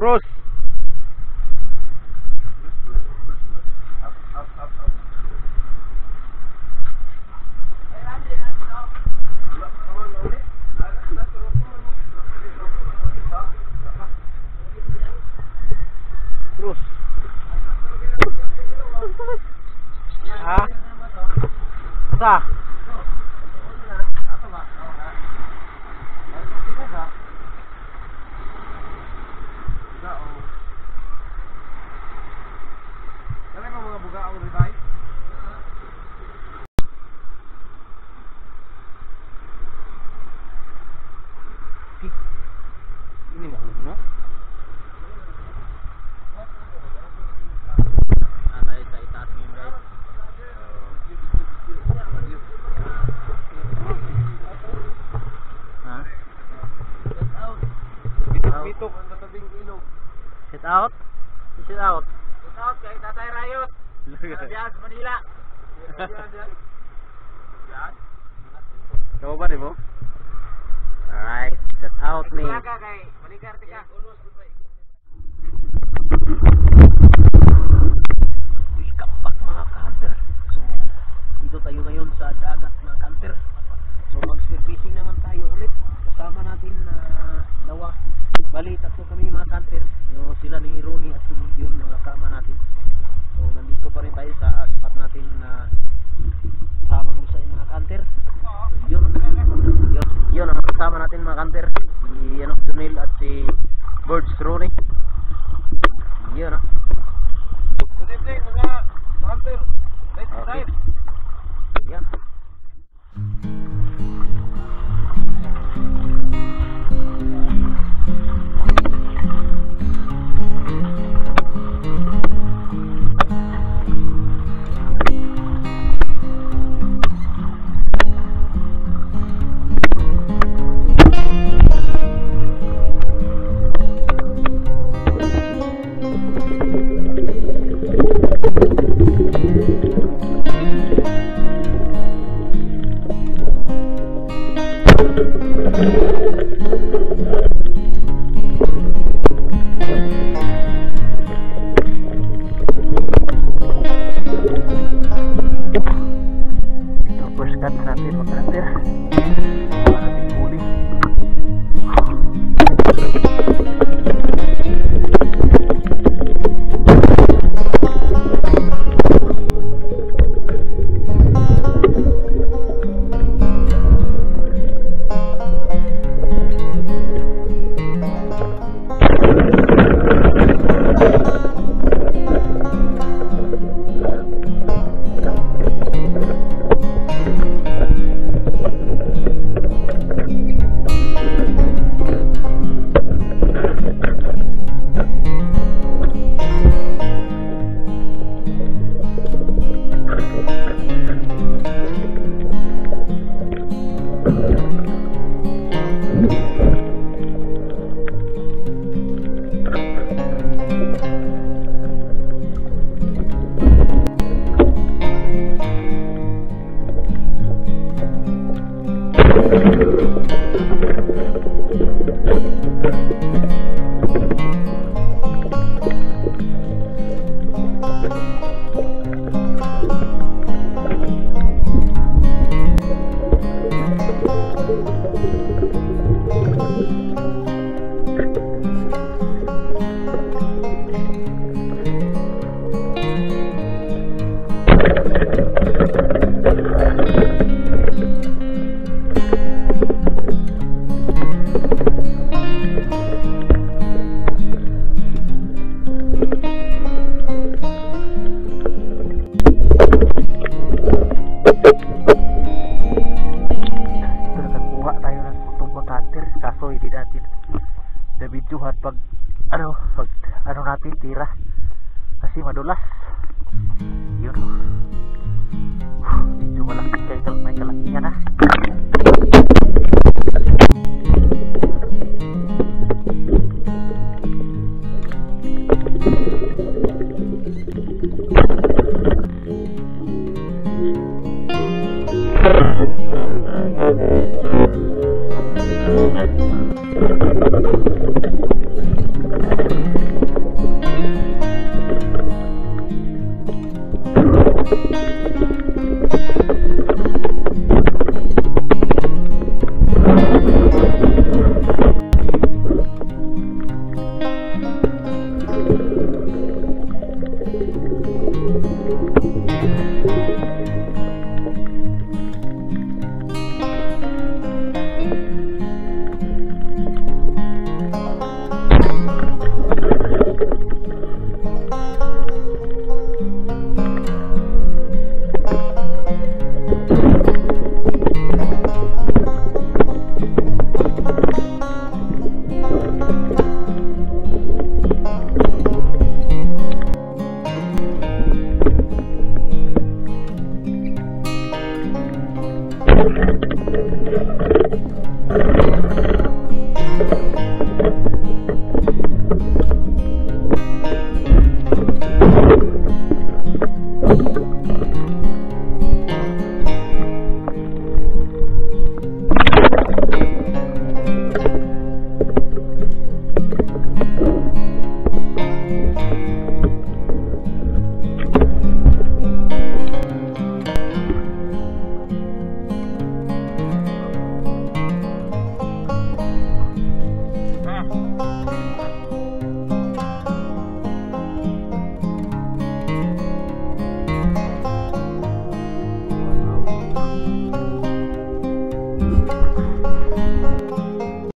Bros, terus. Ah, sah. Set out. Set out kay Tatay Rayot. Biasa Manila. Yan. Coba ba din mo? Alright, set out ni. Talaga kay Malikar tika. Welcome back mga camper. So, dito tayo ngayon sa dagat mga camper. So, mag-surfacing naman tayo ulit. Kasama natin na dalawa. Bali, tatlo kami mga camper. So, sila ni Ronnie at yung mga kama natin. So, nandito pa rin tayo sa spot natin na kasama mo sa mga camper. Yun ang kasama natin mga camper. Si Junel at si Birds Ronnie. Yun ah. Good evening mga camper. Let's okay. Yan.